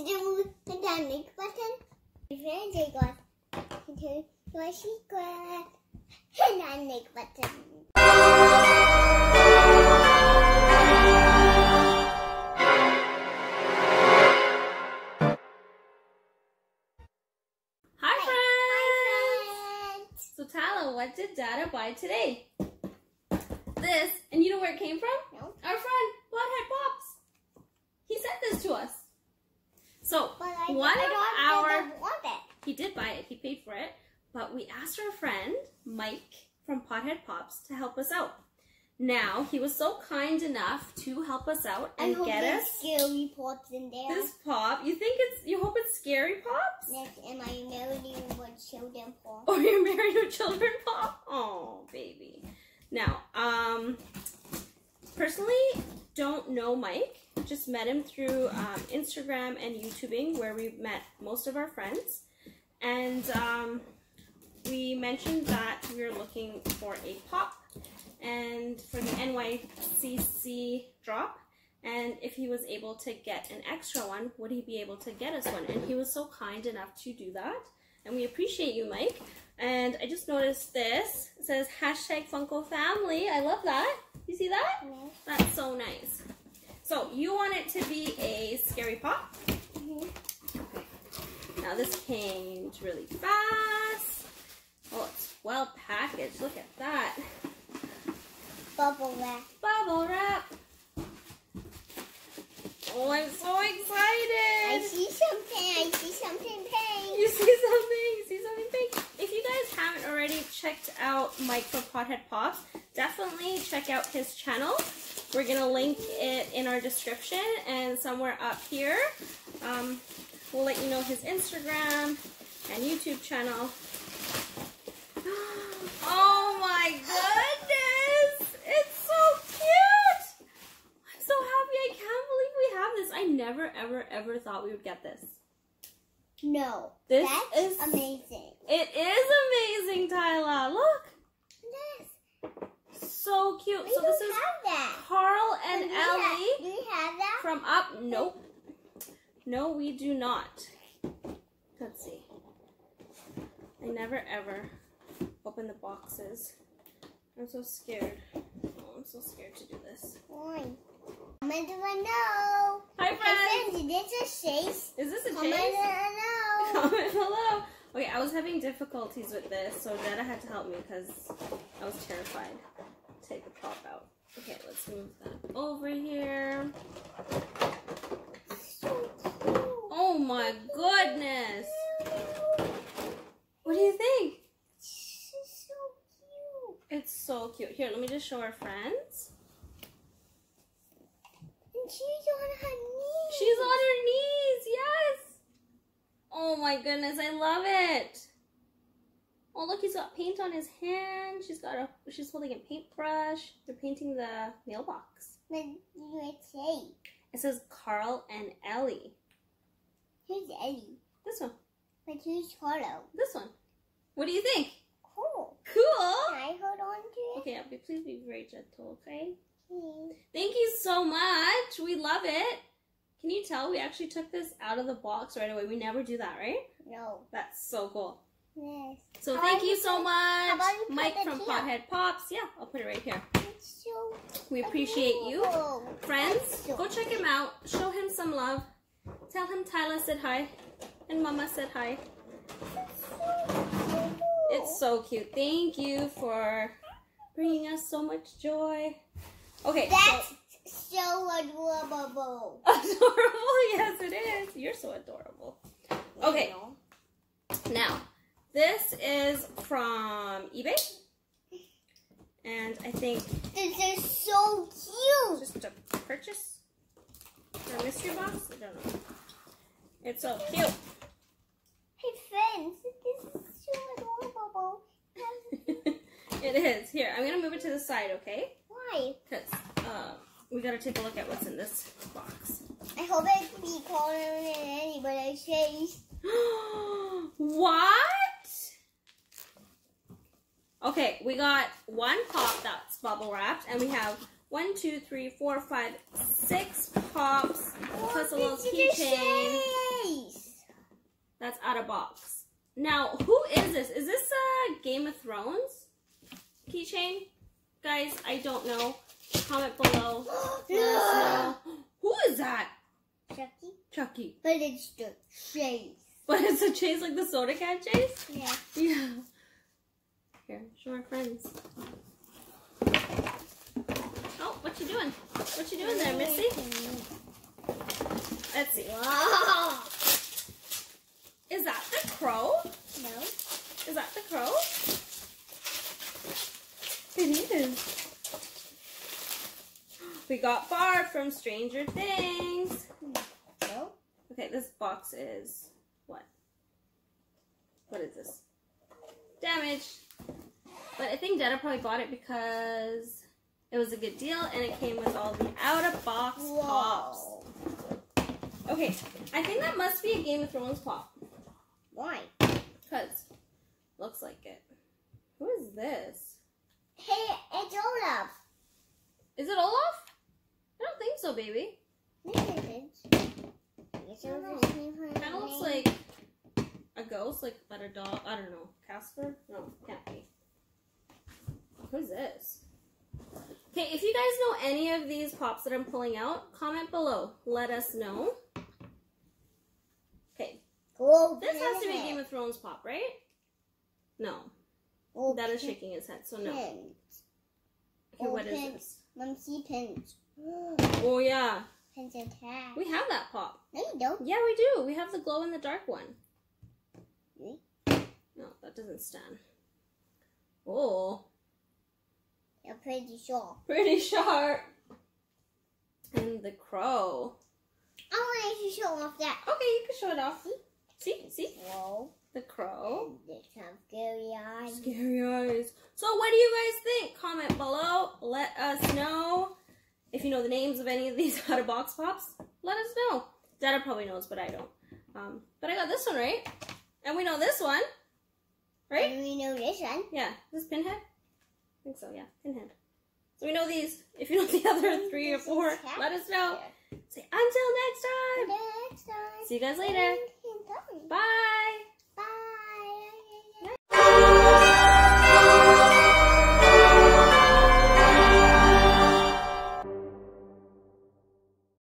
Did you click that make button? My friend Jay got into your secret. Hit that make button. What did Dada buy today? This, and you know where it came from? No. Our friend, Pothead Popz. He sent this to us. So, he did buy it, he paid for it, but we asked our friend, Mike, from Pothead Popz to help us out. Now, he was so kind enough to help us out and get us scary pops in there. This pop. You hope it's scary pops? Yes, and I married you with children pop. Oh, you married your children pop? Oh, baby. Now, personally, don't know Mike. Just met him through Instagram and YouTubing, where we met most of our friends. And we mentioned that we were looking for a pop and for the NYCC drop, and if he was able to get an extra one, would he be able to get us one? And he was so kind enough to do that, and we appreciate you, Mike. And I just noticed this. It says #FunkoFamily. I love that. You see that? Yeah. That's so nice. So you want it to be a scary pop. Mm-hmm. Okay. Now this came really fast. Oh, it's well packaged. Look at that. Bubble wrap. Bubble wrap. Oh, I'm so excited. I see something. I see something pink. You see something. You see something pink. If you guys haven't already checked out Mike from Pothead Popz, definitely check out his channel. We're going to link it in our description and somewhere up here. We'll let you know his Instagram and YouTube channel. Oh my goodness. I never thought we would get this. No. This is amazing. It is amazing, Tyla. Look. Yes. So cute. We so this is that. Carl and Ellie. Do we have that? From up. Nope. No, we do not. Let's see. I never open the boxes. I'm so scared. Oh, I'm so scared to do this. Why? Comment down below. Hi friends. Is this a chase? Comment below. Okay, I was having difficulties with this, so Dada had to help me because I was terrified. Take the pop out. Okay, let's move that over here. Oh my goodness. What do you think? This is so cute. It's so cute. Here, let me just show our friends. She's on her knees. She's on her knees, yes. Oh my goodness, I love it. Oh look, he's got paint on his hand. She's holding a paintbrush. They're painting the mailbox. It says Carl and Ellie. Who's Ellie? This one. But who's Carl? This one. What do you think? Cool. Cool. Can I hold on to it? Okay, yeah, please be very gentle, okay? Thank you so much. We love it. Can you tell we actually took this out of the box right away? We never do that, right? No. That's so cool. Yes. So thank you so much, Mike from Pothead Popz. Yeah, I'll put it right here. We appreciate you. Friends, go check him out. Show him some love. Tell him Tyla said hi and Mama said hi. It's so cute. Thank you for bringing us so much joy. Okay. That's so adorable. Adorable? Yes, it is. You're so adorable. Okay. Now, this is from eBay. And I think this is so cute. Just a purchase for a mystery box? I don't know. It's so cute. Hey, friends. This is so adorable. It is. Here, I'm going to move it to the side, okay? Because we gotta take a look at what's in this box. I hope it can be colder than any, but I changed. What? Okay, we got one pop that's bubble wrapped, and we have 1, 2, 3, 4, 5, 6 pops, plus a little keychain. that's out of box. Now, who is this? Is this a Game of Thrones keychain? Guys, I don't know. Comment below. No. Who is that? Chucky. Chucky. But it's the chase. But it's a chase like the soda can chase? Yeah. Yeah. Here, show our friends. Oh, what you doing? What you doing there, Missy? Let's see. Wow. Is that the crow? No. Is that the crow? It is. We got Barb from Stranger Things. No. Okay, this box is what? What is this? Damaged. But I think Dada probably bought it because it was a good deal and it came with all the out-of-box pops. Okay, I think that must be a Game of Thrones pop. Why? Because looks like it. Who is this? Hey, it's Olaf. Is it Olaf? I don't think so, baby. Kind of looks like a ghost, like but a dog. I don't know. Casper? No, can't be. Who's this? Okay, if you guys know any of these pops that I'm pulling out, comment below. Let us know. Okay. This has to be a Game of Thrones pop, right? No. That is shaking his head, so no. Okay, what is this? Mom, see pins. Oh, yeah. Pins attack. We have that pop. No, you don't. Yeah, we do. We have the glow in the dark one. Really? No, that doesn't stand. Oh. You're pretty sharp. Pretty sharp. And the crow. I want to show off that. Okay, you can show it off. See? See? Whoa. The crow. They have scary eyes. Scary eyes. So what do you guys think? Comment below. Let us know. If you know the names of any of these out of box pops, let us know. Dada probably knows, but I don't. But I got this one, right? And we know this one. Right? And we know this one. Yeah. This Pinhead? I think so, yeah. Pinhead. So we know these. If you know the other three or four, let us know. Say until next time. See you guys later.